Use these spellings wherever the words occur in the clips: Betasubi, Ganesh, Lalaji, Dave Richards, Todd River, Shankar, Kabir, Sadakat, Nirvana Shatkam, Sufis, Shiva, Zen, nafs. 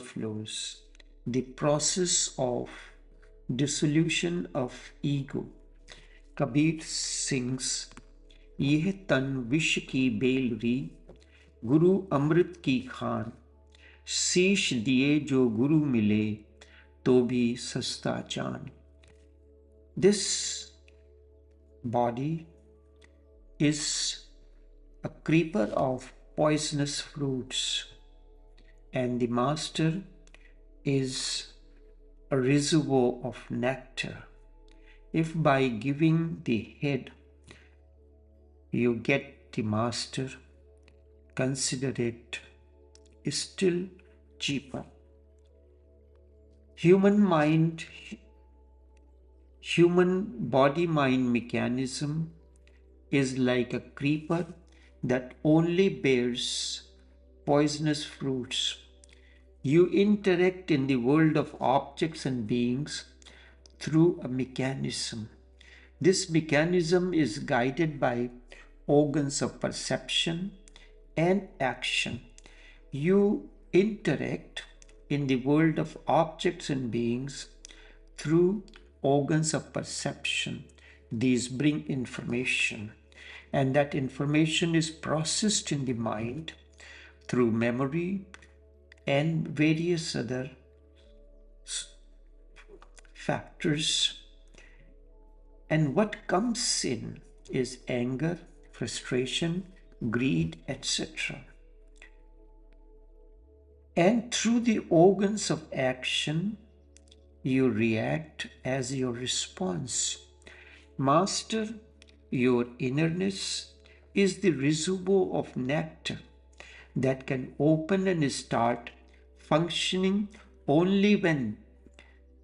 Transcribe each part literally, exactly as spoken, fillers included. overflows, the process of dissolution of ego. Kabir sings, यह तन विष की बेलरी, गुरु अमृत की खान, शीश दिए जो गुरु मिले, तो भी सस्ता जान. This body is a creeper of poisonous fruits, and the master is a reservoir of nectar. If by giving the head you get the master, consider it still cheaper. Human mind, human body-mind mechanism is like a creeper that only bears poisonous fruits. You interact in the world of objects and beings through a mechanism. This mechanism is guided by organs of perception and action. You interact in the world of objects and beings through organs of perception. These bring information, and that information is processed in the mind through memory and various other factors. And what comes in is anger, frustration, greed, et cetera. And through the organs of action, you react as your response. Master, your innerness is the reservoir of nectar that can open and start functioning only when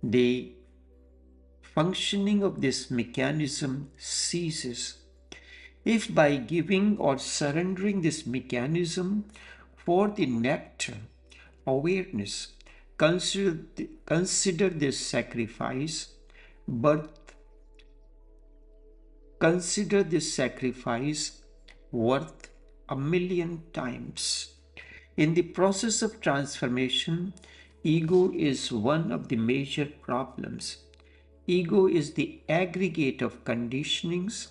the functioning of this mechanism ceases. If by giving or surrendering this mechanism for the nectar, awareness, consider, consider this sacrifice, but consider this sacrifice worth a million times. In the process of transformation, ego is one of the major problems. Ego is the aggregate of conditionings,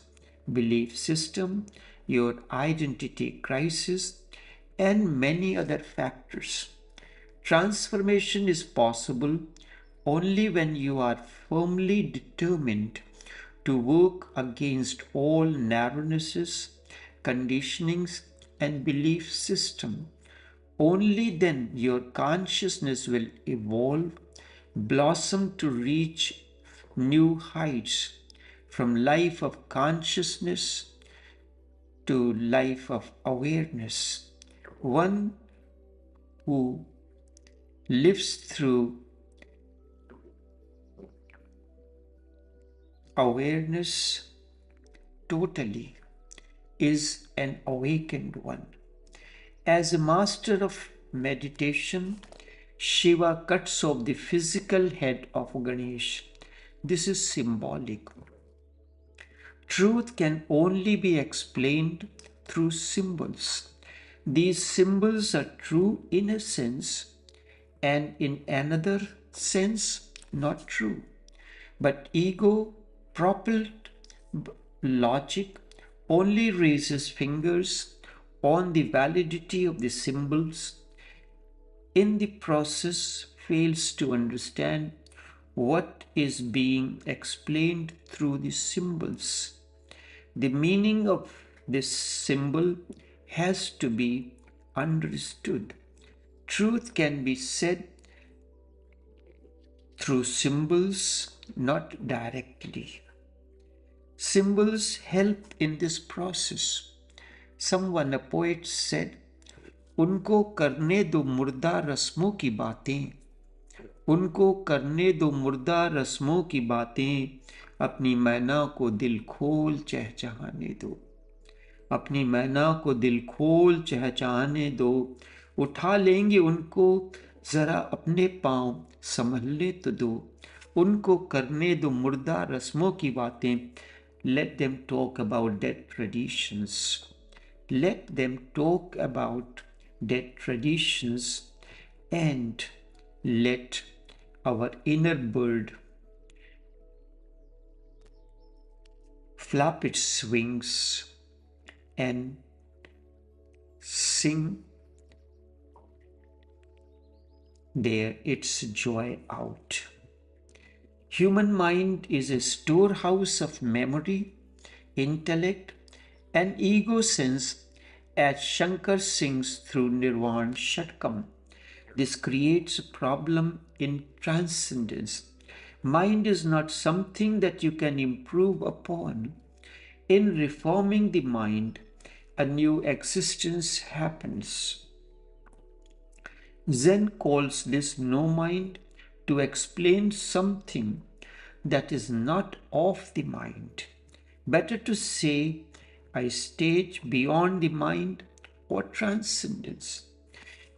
belief system, your identity crisis, and many other factors. Transformation is possible only when you are firmly determined to work against all narrownesses, conditionings, and belief system. Only then your consciousness will evolve, blossom to reach new heights, from life of consciousness to life of awareness. One who lives through awareness totally is an awakened one. As a master of meditation, Shiva cuts off the physical head of Ganesh. This is symbolic. Truth can only be explained through symbols. These symbols are true in a sense, and in another sense, not true. But ego-propelled logic only raises fingers on the validity of the symbols, in the process fails to understand what is being explained through the symbols. The meaning of this symbol has to be understood. Truth can be said through symbols, not directly. Symbols help in this process. Someone, a poet, said, "उनको करने दो मुर्दा रस्मों की बातें, उनको करने दो मुर्दा रस्मों की बातें, अपनी मैना को दिल खोल चहचहाने दो, अपनी मैना को दिल खोल चहचहाने दो, उठा लेंगे उनको जरा अपने पाँव संभलने तो दो, उनको करने दो मुर्दा रस्मों की बातें. Let them talk about dead traditions. Let them talk about dead traditions and let our inner bird flap its wings and sing there its joy out. Human mind is a storehouse of memory, intellect, and ego sense, as Shankar sings through Nirvana Shatkam. This creates a problem in transcendence. Mind is not something that you can improve upon. In reforming the mind, a new existence happens. Zen calls this no mind to explain something that is not of the mind. Better to say a stage beyond the mind or transcendence.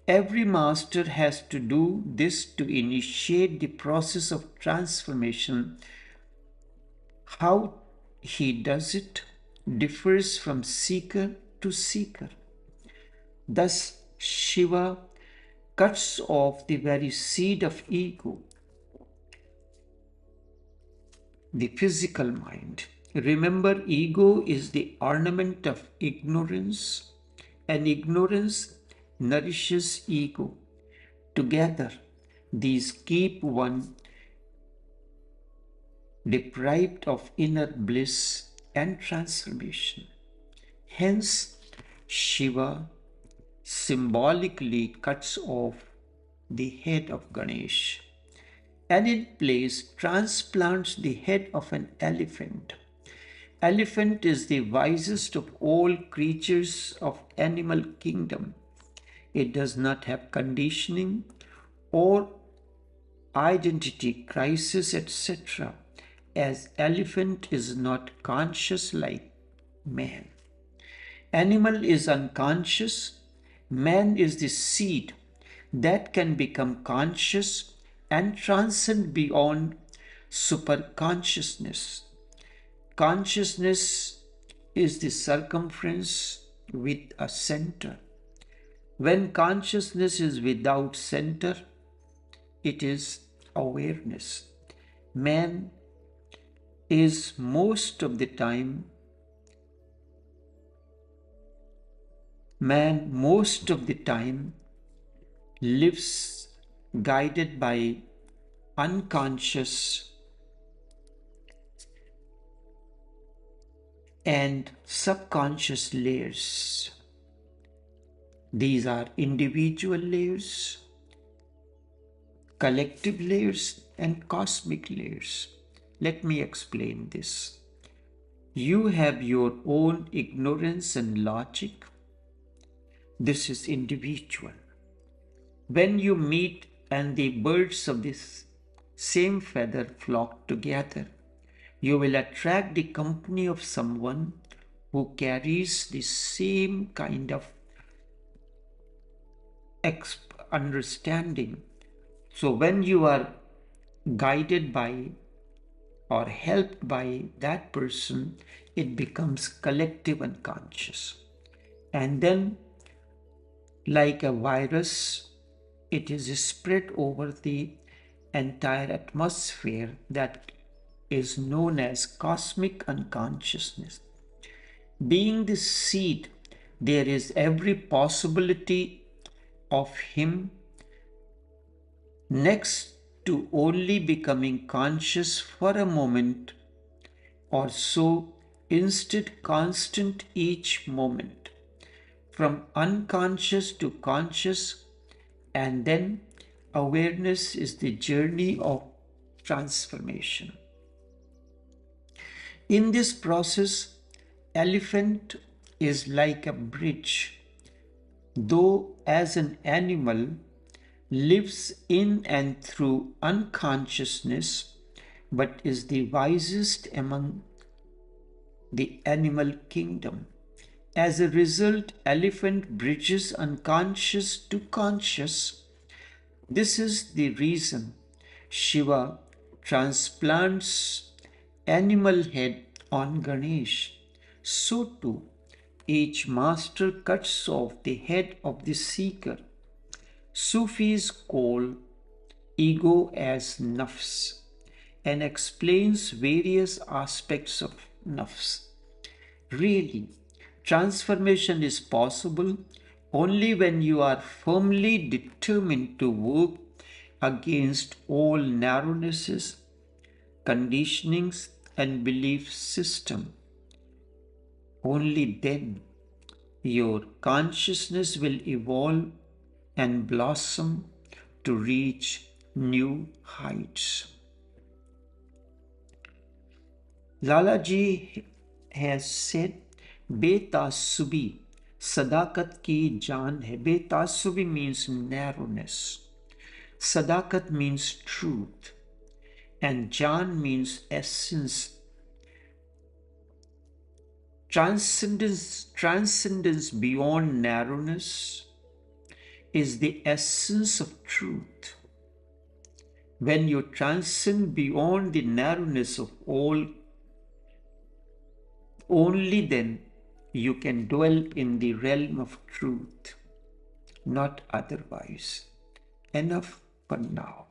Every master has to do this to initiate the process of transformation. How he does it differs from seeker to seeker. Thus, Shiva cuts off the very seed of ego, the physical mind. Remember, ego is the ornament of ignorance, and ignorance nourishes ego. Together, these keep one deprived of inner bliss and transformation. Hence, Shiva symbolically cuts off the head of Ganesh and in place transplants the head of an elephant. Elephant is the wisest of all creatures of animal kingdom. It does not have conditioning or identity crisis, et cetera, as elephant is not conscious like man. Animal is unconscious. Man is the seed that can become conscious and transcend beyond superconsciousness. Consciousness is the circumference with a center. When consciousness is without center, it is awareness. Man is most of the time, man most of the time lives guided by unconscious and subconscious layers. These are individual layers, collective layers, and cosmic layers. Let me explain this. You have your own ignorance and logic. This is individual. When you meet and the birds of this same feather flock together, you will attract the company of someone who carries the same kind of understanding. So when you are guided by or helped by that person, it becomes collective and conscious. And then, like a virus, it is spread over the entire atmosphere that is known as cosmic unconsciousness. Being the seed, there is every possibility of him next to only becoming conscious for a moment or so, instead constant each moment, from unconscious to conscious, and then awareness is the journey of transformation. In this process, elephant is like a bridge, though as an animal lives in and through unconsciousness, but is the wisest among the animal kingdom. As a result, elephant bridges unconscious to conscious. This is the reason Shiva transplants animal head on Ganesh. So too, each master cuts off the head of the seeker. Sufis call ego as nafs and explains various aspects of nafs. Really, transformation is possible only when you are firmly determined to work against all narrownesses, conditionings, and belief system. Only then your consciousness will evolve and blossom to reach new heights. Lalaji has said, "Betasubi, sadakat ki jaan hai." Betasubi means narrowness. Sadakat means truth. And jaan means essence. Transcendence, transcendence beyond narrowness is the essence of truth. When you transcend beyond the narrowness of all, only then you can dwell in the realm of truth, not otherwise. Enough for now.